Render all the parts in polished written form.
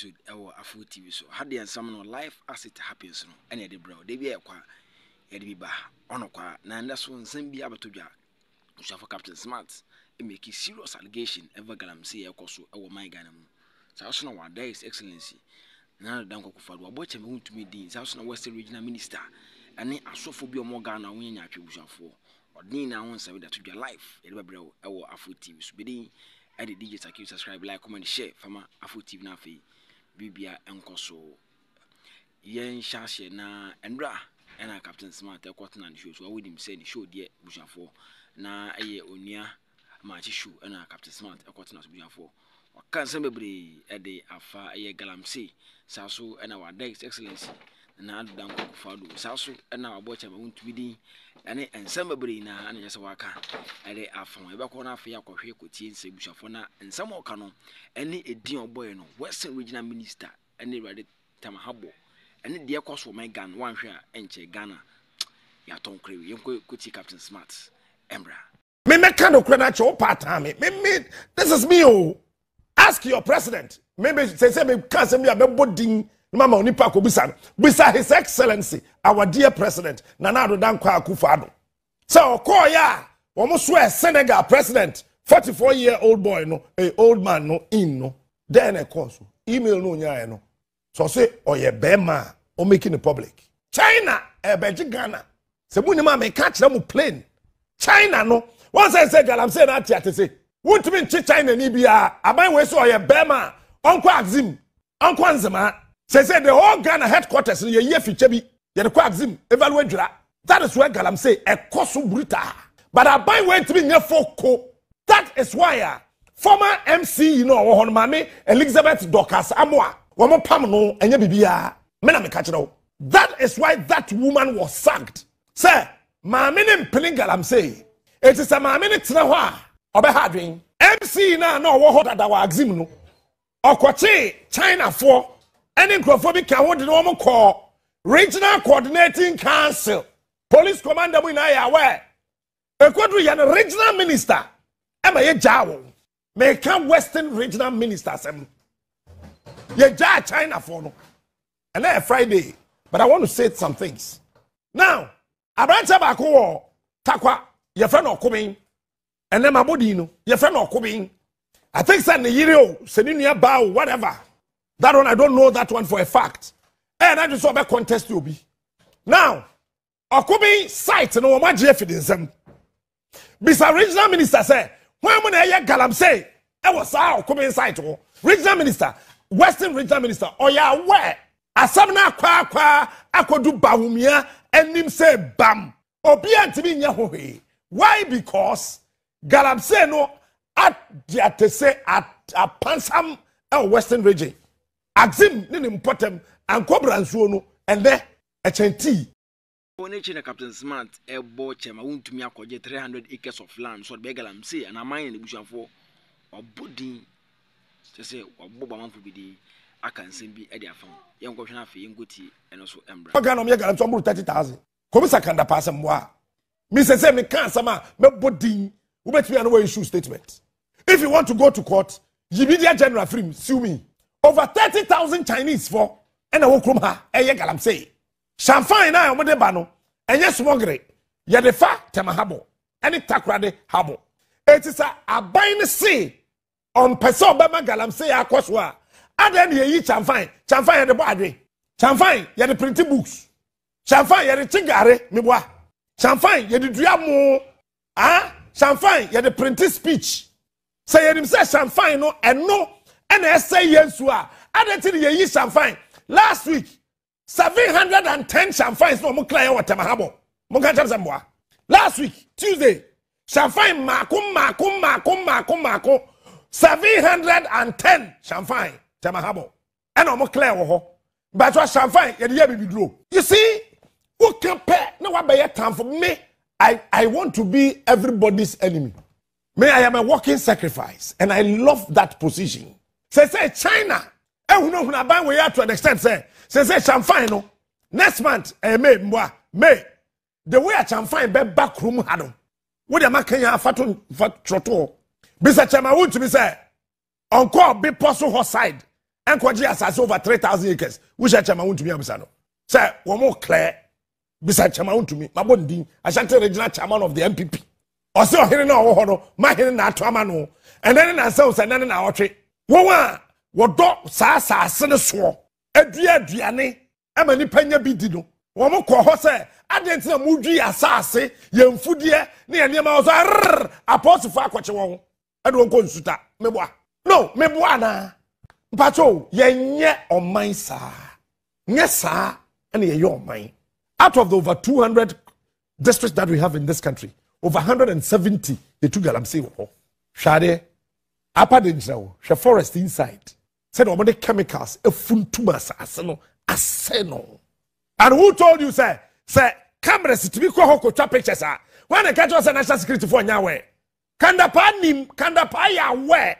episode our AFFUL TV. So had the summon life as it happens no. Any the bro, they be a qua ediba on qua nandason Zambia Batuja. For Captain Smart, it make a serious allegation ever Galamsey a coso our my ganam. Sasuna one day is excellency. Now Danko Fadwa watch him to meet the Sasuna Western Regional Minister, and then I saw for be a more Ghana winning attribution for. Or then I want something that to your life, ever bro, our AFFUL TV. So be at the digital key, subscribe, like, comment, share, Fama AFFUL TV Nafi, Bibia and Coso Yen Shashe na and Bra. And I Captain Smart a cotton and shoes. So I wouldn't say the show dear Busha for na a onia match shoe and I Captain Smart a cotton as Busha for. Or can't somebody a day after a Galamsey, Sasso and our day's excellency. And I don't go for Sasso and our watch and won't be and somebody now and just work a day after my back on a fair coffee could see Busha for now and some more canon. Any a dear boy no Western Regional Minister and they read it Tema Harbour. And the cost for my gun, one share, and check Ghana. Ya Tom Crewe, you could see Captain Smart, Embra. Me kind of credit your part time. This is me. Oh, ask your president. Maybe say, me can't send me a boarding. Mama Onipako Bisan, beside His Excellency, our dear president, Nanado Dankwa Akufo-Addo. So, Koya, almost swear Senegal president, 44-year-old boy, no, a old man, no, in no. Then a consul, email no, ya, no. So say, or ye bema, or making it public. China, a Belgian Ghana. Se munima may catch them plane. China, no. Once I said, I'm saying that yet, say, won't mean China and Ibia, I might wait so ye bema, Uncle Axim, Uncle Anzema. Say, the whole Ghana headquarters in your year future be, yet a quaxim, evaluate. That is where Galamsey, a cosum bruta. But I buy way to be near Foco. That is why former MC, you know, on Mammy, Elizabeth Dorcas Amoa. That is why that woman was sacked. Sir, my meaning Galamsey say it is a minute now. Obehadring MC na no what that our eximno or Kwachi China for any crophobic can hold the normal call regional coordinating council police commander we now aware a quadri and regional minister Emma Jawo may come Western regional ministers. You judge China for no. And then Friday. But I want to say some things. Now, Abrachabako, Takwa, your friend or coming. And then Mabodino, your friend or coming. I think San Yirio, Seninia Bao, whatever. That one, I don't know that one for a fact. And I just saw that contest you'll be. Now, Okobi site no one Jeffidism. Bisa regional minister say, when I hear Galamsey, I was our coming site. Regional minister. Western Regional Minister, or ya where? Asamna kwa kwa akodu baumia and him say bam. Obia timi nyahoe. Why? Because Galamsey no at diatese at a pansam el Western Region. Axim ninim potem and cobra and suono and there a chanty. Captain Smart a bocham I won't to me 300 acres of land, so Galamsey and a mine in the for a budding. Just say, Boba man for be I can send be at their phone. Young Goshana for Yungoti and also Embra. I'm talking 30,000. Commissar can pass some more. Mr. Semi can't summer, but Bodin, who bet me an away issue statement. If you want to go to court, Jibidia General Frim, sue me. Over 30,000 Chinese for, and I will come her, and ye Galamsey. Champagne, I am with the bano, and yes, Mogre, Yadefa, Tema Harbour, and it Takrade Harbour. It is a bind sea. On person Bama Galamsey Akoswa. And then ye eat Chamfine. Chamfine the body. Chamfine, ye the printing books. Chamfine, ye the chingare, mibwa. Chamfine, ye the driamo. Ah? Chamfine, ye the printing speech. Say ye himself Chamfine no and no. And I say yensua. And then ye eat Chamfine. Last week, 710 Chamfines no more client what Tema Harbour. Mungachambwa. Last week, Tuesday, Chamfine makum. 710 champagne, Tema Harbour. And I'm clear, but what champagne, you see, who compare? No one by time for me. I want to be everybody's enemy. Me, I am a walking sacrifice, and I love that position. Say, China, I know who I we are to an extent, say, champagne, no. Next month, May, the way I champagne, back room, Adam. What am I Kenya Fatun Fatroto? Bisa Chama would to be said, Uncle be possible her side, Enkwaji has over 3,000 acres. Which I want to be Abisano. Sir, one more clear. Besides, I want to me. My body, Ashanti regional chairman of the MPP. Or so here now, Horo, my here now, Tramano. And then ourselves and then in our tree. Wawa, what dog, Sasa, Senesor, Edria Diane, Emily Pena Bidino. One more call, sir. I didn't know Moody Assassin, young Fudia, near Niamazar, Apostle Fakwachon. I don't go to Suta, Meboa. No, Mebuana. Pato, ye or mine, sir. Yes, sir, and ye your mine. Out of the over 200 districts that we have in this country, over 170, they took Galamsey. Shade, upper danger, forest inside. Said, all the chemicals, a funtumas, aseno. And who told you, sir? Sir, cameras to be called pictures, sir. When I catch us a national security for Nyawe, Kandapanim, Kandapaya, where?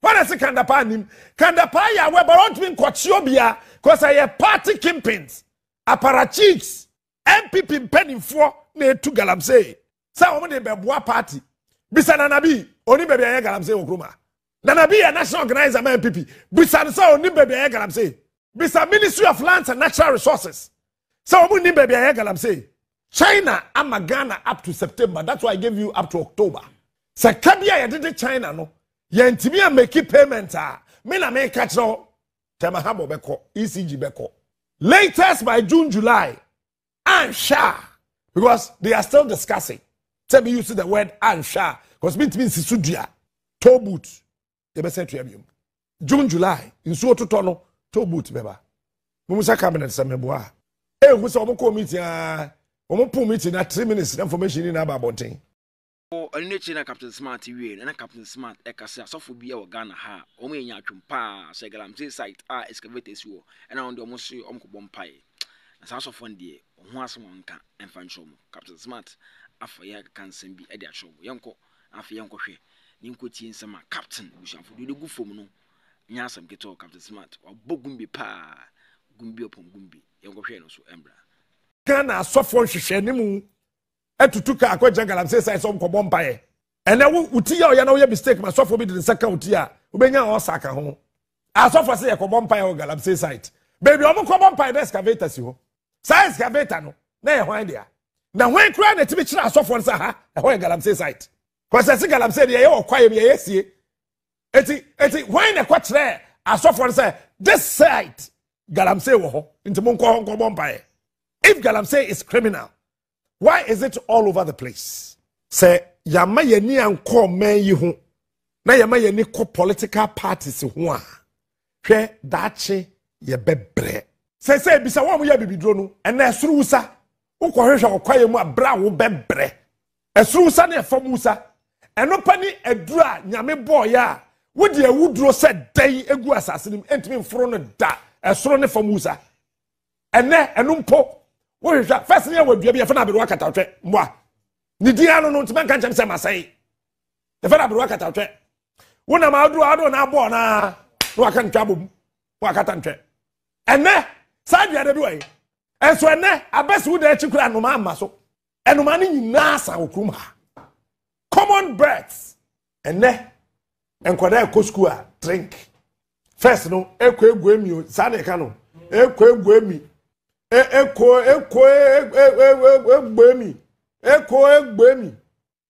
When I say Kandapanim, Kandapaya, where, but not mean Quachiobia, because I have party campaigns, apparatchiks, MPP penny for ne to Galamsey. Some of them were party. Bisan Nabi, only baby Galamsey Okruma. Nanabi, a national organizer, MPP. Bisan saw only baby Galamsey. Bisan Ministry of Lands and Natural Resources. Some of them baby Galamsey. China, I'm Ghana up to September. That's why I gave you up to October. So, Kabia, you did China, no? You and Tibia make payments. Mina may catch no. Tema Harbour Beko, ECG Beko. Latest by June, July. And sha. Because they are still discussing. Tell me, you see the word and sha. Because it means Sudia. Toe boot. They be sent to him. June, July. In so to tono. Toe boot, beba. Mumusa cabinet, Sameboa. Eh, who's a moko meeting? Omopo meeting at 3 minutes. Information in Abba Bonting. Nature Captain Smart and Captain Smart Ekasa Sophobia or Ghana ha, Omania Chumpa, Segalamsey site are excavators you and on the Mosu Uncle Bompire. As also one day, Onka and Fanchom, Captain Smart, Afaya can send be at their show, Yonko, Afianko, Ninkuti and Sama Captain, which are for the good for no Yasam Keto, Captain Smart, or Bogumbi Pa, Gumbi upon Gumbi, Yonko Shenosu Embra. Ghana Sophon Shenimu. And to took a question, I'm saying some bombae. And now, Utia, you know, your mistake, my soft forbidden Saka Utia, Ubena or Saka home. I saw for say a bombae or Galamsey site. Baby, I'm a bombae excavators you. Science Gavetano, nay, why dear? Now, when crying at which I saw for Saha, a whole Galamsey site. Because I think I'm saying, yeah, or quiet, yes, ye. It's when a quatch there, I saw for say, this site, Galamsey woho, into Munko bombae. If Galamsey is criminal, why is it all over the place? Say, Yama Yeni and call men you. Now Yama Yeni call political parties who Che Dachi Yebebre. Say, Bisa one will be dronu, and Nesrusa, Ukohisha or Quayama Brown Bebre. Esrusa ne Fomusa, and Opani Edra, Yame Boya. Would ye woodro said day a gu assassin entering front da, a srone Fomusa? And ne, and umpo. First year would be a fanabi work at our trek. Moi, Nidiano known to man can't say my say. The fanabi work at our trek. When I'm out, I don't know born. Ah, no, I can't trouble. Work at Antre. And there, side the other way. And so, I best would let you cry no mamma so. And money in Nasa or Kuma. Common breaths. And there, and Quadra Coscua drink. First, no, Equa Gwemu, Sanecano, Equa Gwemi. Echo,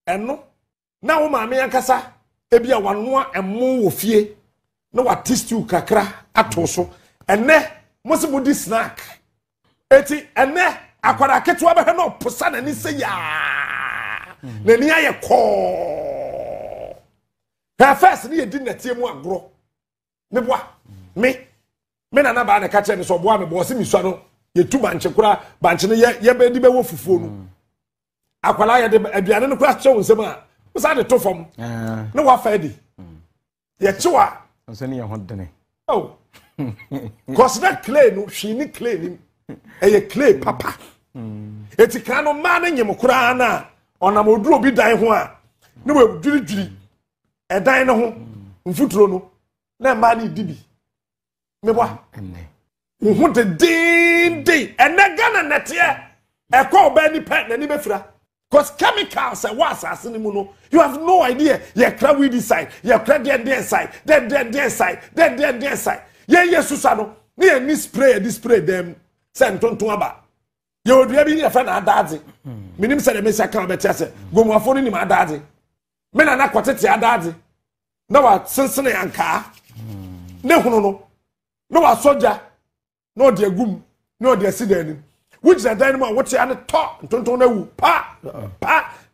and no, now, mammy and Cassa, Ebia one more and more of ye. No, what is you, Cacra, Atoso, and ne, Mosimudi snack. Eti, and ne, I could I catch you ever no posan and say ya. Nenia call. Her first near dinner, Tim, one bro. Nebois, me, men and about a catcher and so one was in Misano. Ye two banchekura banchene ye be di be wo fufuo no akwala ye de aduane no kura chewo nsema wo sa de to fam na wa fa di ye chewa nso ne ye ho dene oh cause that clay no she ni clay ni eye clay papa etika no ma na nyem kura na onam oduro bi dan ho a ne we dwiridwiri edan ne ho mfuturo no na ma ni dibi mebwa who the day and the gun and that year a call Benny Pat and Nibefra. Because chemicals and was as you have no idea. You're crab with this side, you're crab their side, then their side, then their side. Ye Susano, near this spray them sent on to Abba. You would be a friend of Daddy. Minim said a Messiah can't be tested. Go more for him, my daddy. Men are not quite at your daddy. No, I Cincinnati and car. No, no, a soldier. No, dear goom, no, dear Sidney. Which is a dynamo, what you had taught, don't know, pa,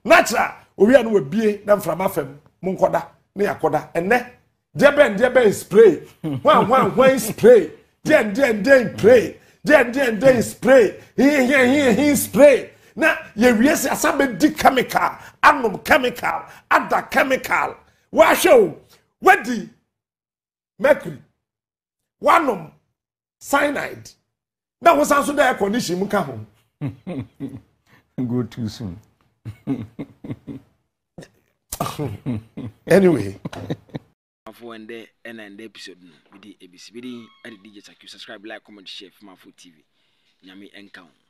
natural. We are no be them from Affem, Moncoda, Neacoda, and ne. Dear Ben, spray. One spray. Then, pray. Then spray. He spray. Now, yes, I said, the chemical, I'm chemical, other chemical. Why show? What the mercury? One of cyanide. That was also the air condition. Go too soon. Anyway. For and the end episode, with the ABCBD, and the digits, subscribe, like, comment, share from AFFUL TV. Nyami encounter.